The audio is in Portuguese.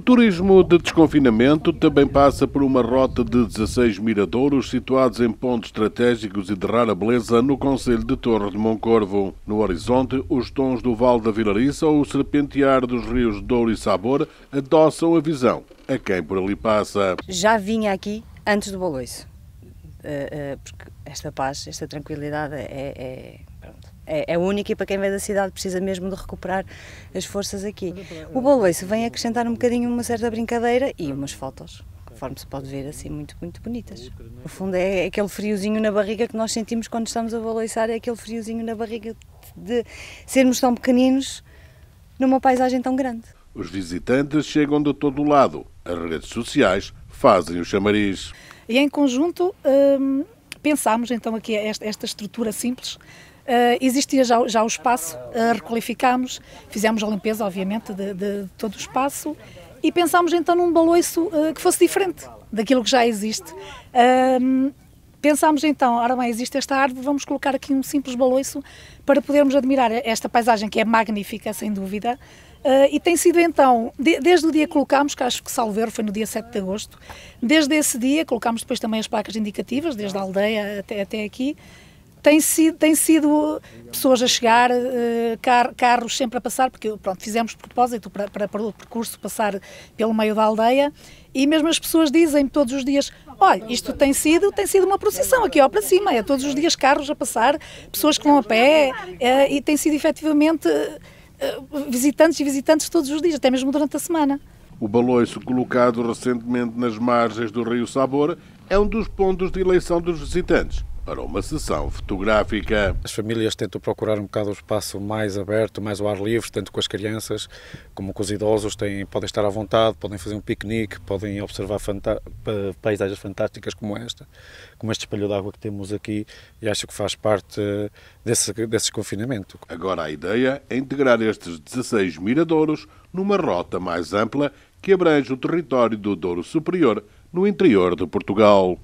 O turismo de desconfinamento também passa por uma rota de 16 miradouros situados em pontos estratégicos e de rara beleza no concelho de Torre de Moncorvo. No horizonte, os tons do Val da Vilariça ou o serpentear dos rios Douro e Sabor adoçam a visão a quem por ali passa. Já vinha aqui antes do baloiço, porque esta paz, esta tranquilidade é única e para quem vem da cidade precisa mesmo de recuperar as forças aqui. O baloiço vem acrescentar um bocadinho uma certa brincadeira e umas fotos, conforme se pode ver, assim muito bonitas. No fundo é aquele friozinho na barriga que nós sentimos quando estamos a baloiçar, é aquele friozinho na barriga de sermos tão pequeninos numa paisagem tão grande. Os visitantes chegam de todo o lado, as redes sociais fazem o chamariz. E em conjunto pensámos então aqui esta estrutura simples. Existia já o espaço, requalificámos, fizemos a limpeza obviamente de todo o espaço e pensámos então num baloiço que fosse diferente daquilo que já existe. Pensámos então, ora bem, existe esta árvore, vamos colocar aqui um simples baloiço para podermos admirar esta paisagem que é magnífica, sem dúvida. E tem sido então, desde o dia que colocámos, que acho que salvo erro, foi no dia 7 de agosto, desde esse dia, colocámos depois também as placas indicativas, desde a aldeia até aqui, tem sido pessoas a chegar, carros sempre a passar, porque pronto, fizemos propósito para o percurso passar pelo meio da aldeia, e mesmo as pessoas dizem todos os dias, olha, isto tem sido uma procissão aqui ó para cima, é todos os dias carros a passar, pessoas que vão a pé, e tem sido efetivamente visitantes todos os dias, até mesmo durante a semana. O baloiço, colocado recentemente nas margens do Rio Sabor, é um dos pontos de eleição dos visitantes para uma sessão fotográfica. As famílias tentam procurar um bocado o espaço mais aberto, mais ao ar livre, tanto com as crianças como com os idosos, podem estar à vontade, podem fazer um piquenique, podem observar paisagens fantásticas como esta, como este espelho d'água que temos aqui, e acho que faz parte desse confinamento. Agora a ideia é integrar estes 16 miradouros numa rota mais ampla que abrange o território do Douro Superior, no interior de Portugal.